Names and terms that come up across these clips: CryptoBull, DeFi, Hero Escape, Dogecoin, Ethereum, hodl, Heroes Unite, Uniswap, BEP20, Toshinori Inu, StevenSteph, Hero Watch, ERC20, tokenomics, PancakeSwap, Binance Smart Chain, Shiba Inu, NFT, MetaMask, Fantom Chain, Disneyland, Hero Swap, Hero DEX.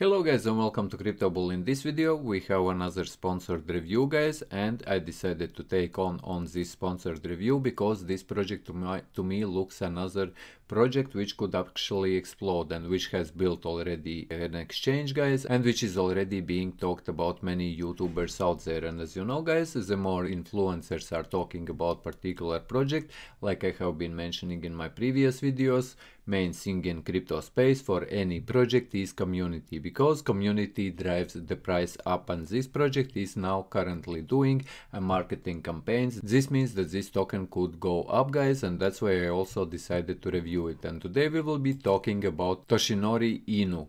Hello guys and welcome to CryptoBull. In this video we have another sponsored review guys, and I decided to take on this sponsored review because this project to me looks another project which could actually explode and which has built already an exchange guys, and which is already being talked about many YouTubers out there. And as you know guys, the more influencers are talking about particular project, like I have been mentioning in my previous videos, main thing in crypto space for any project is community, because community drives the price up, and this project is now currently doing a marketing campaigns. This means that this token could go up guys, and that's why I also decided to review it. And today we will be talking about Toshinori Inu.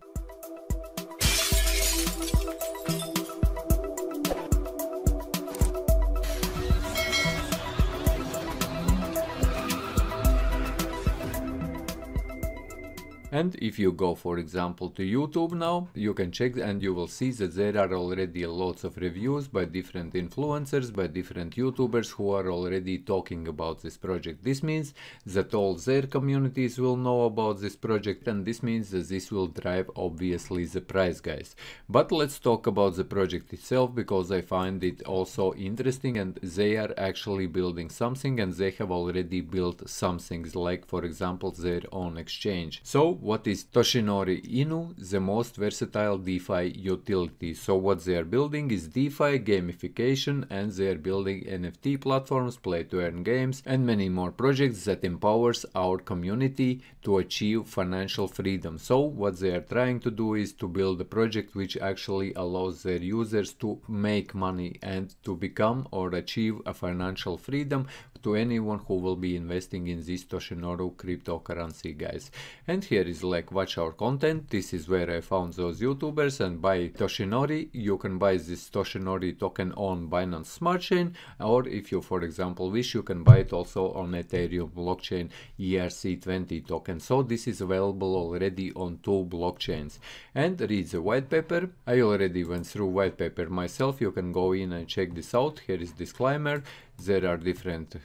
And if you go for example to YouTube now, you can check and you will see that there are already lots of reviews by different influencers, by different YouTubers who are already talking about this project. This means that all their communities will know about this project, and this means that this will drive obviously the price guys. But let's talk about the project itself, because I find it also interesting, and they are actually building something, and they have already built some things, like for example their own exchange. So what is Toshinori Inu? The most versatile DeFi utility. So what they are building is DeFi gamification, and they are building NFT platforms, play to earn games, and many more projects that empowers our community to achieve financial freedom. So what they are trying to do is to build a project which actually allows their users to make money and to become or achieve a financial freedom to anyone who will be investing in this Toshinori cryptocurrency guys. And here is like watch our content. This is where I found those YouTubers, and by Toshinori you can buy this Toshinori token on Binance Smart Chain, or if you for example wish, you can buy it also on Ethereum blockchain ERC20 token. So this is available already on two blockchains. And read the white paper. I already went through white paper myself. You can go in and check this out. Here is disclaimer. There are different,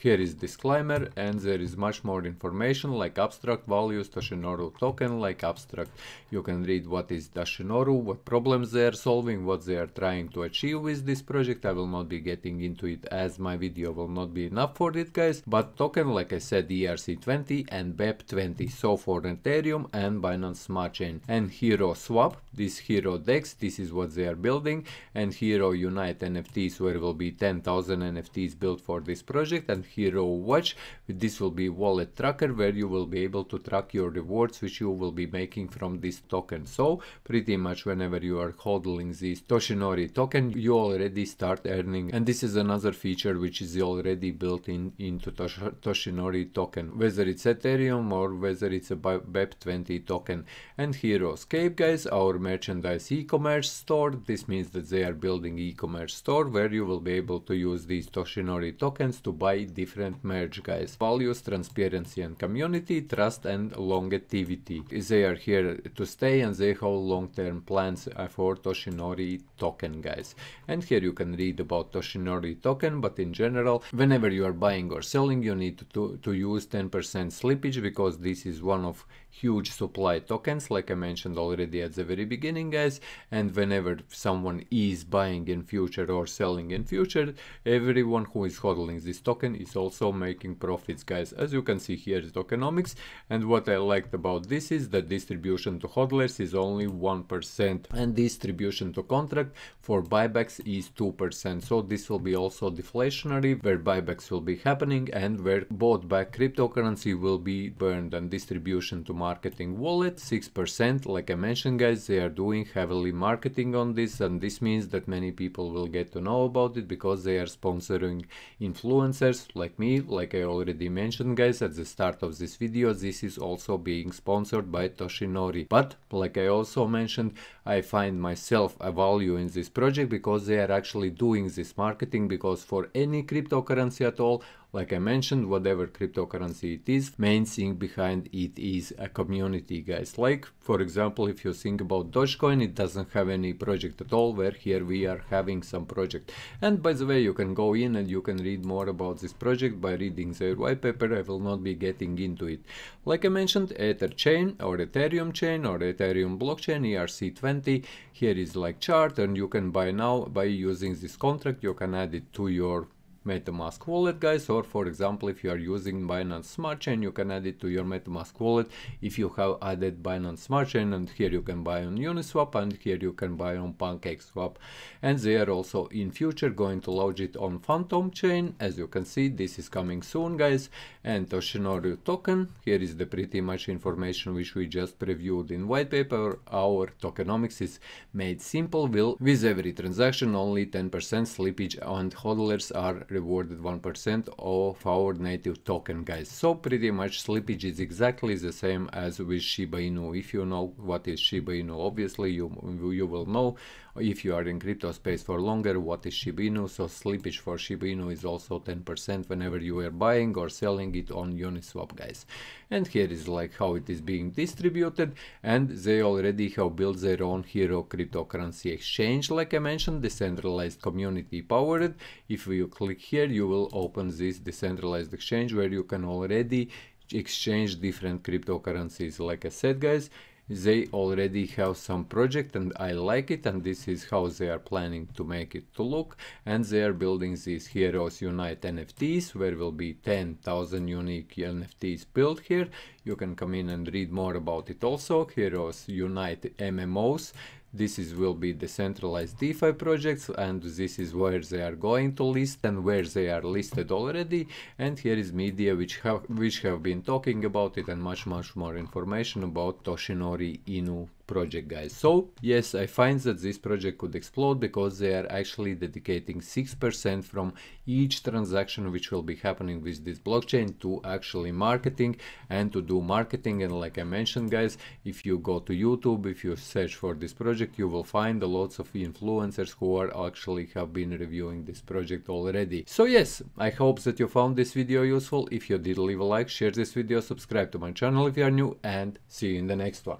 here is disclaimer, and there is much more information like abstract values, Toshinori token, like abstract. You can read what is Toshinori, what problems they are solving, what they are trying to achieve with this project. I will not be getting into it as my video will not be enough for it guys, but token, like I said, ERC20 and BEP20, so for Ethereum and Binance Smart Chain. And Hero Swap, this Hero DEX, this is what they are building, and Hero Unite NFTs, where will be 10,000 NFTs built for this project, and Hero Watch. This will be wallet tracker where you will be able to track your rewards which you will be making from this token. So pretty much whenever you are hodling this Toshinori token, you already start earning. And this is another feature which is already built into Toshinori token, whether it's Ethereum or whether it's a BEP20 token. And Hero Escape guys, our merchandise e-commerce store. This means that they are building e-commerce store where you will be able to use these Toshinori tokens to buy different merch guys. Values, transparency and community, trust and longevity. They are here to stay, and they have long-term plans for Toshinori token guys. And here you can read about Toshinori token, but in general whenever you are buying or selling you need to use 10% slippage, because this is one of huge supply tokens, like I mentioned already at the very beginning guys. And whenever someone is buying in future or selling in future, everyone who is hodling this token is also making profits guys. As you can see, here is tokenomics, and what I liked about this is that distribution to hodlers is only 1%, and distribution to contract for buybacks is 2%. So this will be also deflationary, where buybacks will be happening and where bought back cryptocurrency will be burned. And distribution to marketing wallet 6%. Like I mentioned guys, they are doing heavily marketing on this, and this means that many people will get to know about it because they are sponsoring influencers like me. Like I already mentioned guys at the start of this video, this is also being sponsored by Toshinori. But like I also mentioned, I find myself a value in this project because they are actually doing this marketing, because for any cryptocurrency at all, Like I mentioned, whatever cryptocurrency it is, main thing behind it is a community, guys. Like, for example, if you think about Dogecoin, it doesn't have any project at all, where here we are having some project. And by the way, you can go in and you can read more about this project by reading their white paper. I will not be getting into it. Like I mentioned, Ether chain or Ethereum blockchain, ERC20. Here is like chart, and you can buy now by using this contract. You can add it to your MetaMask wallet, guys, or for example, if you are using Binance Smart Chain, you can add it to your MetaMask wallet if you have added Binance Smart Chain. And here you can buy on Uniswap, and here you can buy on PancakeSwap, and they are also in future going to launch it on Fantom Chain. As you can see, this is coming soon, guys. And Toshinori token, here is the pretty much information which we just previewed in white paper. Our tokenomics is made simple with every transaction, only 10% slippage, and hodlers are rewarded 1% of our native token, guys. So pretty much slippage is exactly the same as with Shiba Inu. If you know what is Shiba Inu, obviously you will know, if you are in crypto space for longer, what is Shiba Inu. So slippage for Shiba Inu is also 10% whenever you are buying or selling it on Uniswap, guys. And here is like how it is being distributed, and they already have built their own Hero cryptocurrency exchange. Like I mentioned, decentralized, community powered. If you click here, you will open this decentralized exchange where you can already exchange different cryptocurrencies. Like I said, guys, they already have some project, and I like it, and this is how they are planning to make it to look. And they are building these Heroes Unite NFTs, where will be 10,000 unique NFTs built here. You can come in and read more about it also. Heroes Unite MMOs. This is will be decentralized DeFi projects, and this is where they are going to list and where they are listed already. And here is media which have been talking about it, and much more information about Toshinori Inu project, guys. So yes, I find that this project could explode, because they are actually dedicating 6% from each transaction which will be happening with this blockchain to actually marketing and to do marketing. And like I mentioned, guys, if you go to YouTube, if you search for this project, you will find lots of influencers who are actually have been reviewing this project already. So yes, I hope that you found this video useful. If you did, leave a like, share this video, subscribe to my channel if you are new, and see you in the next one.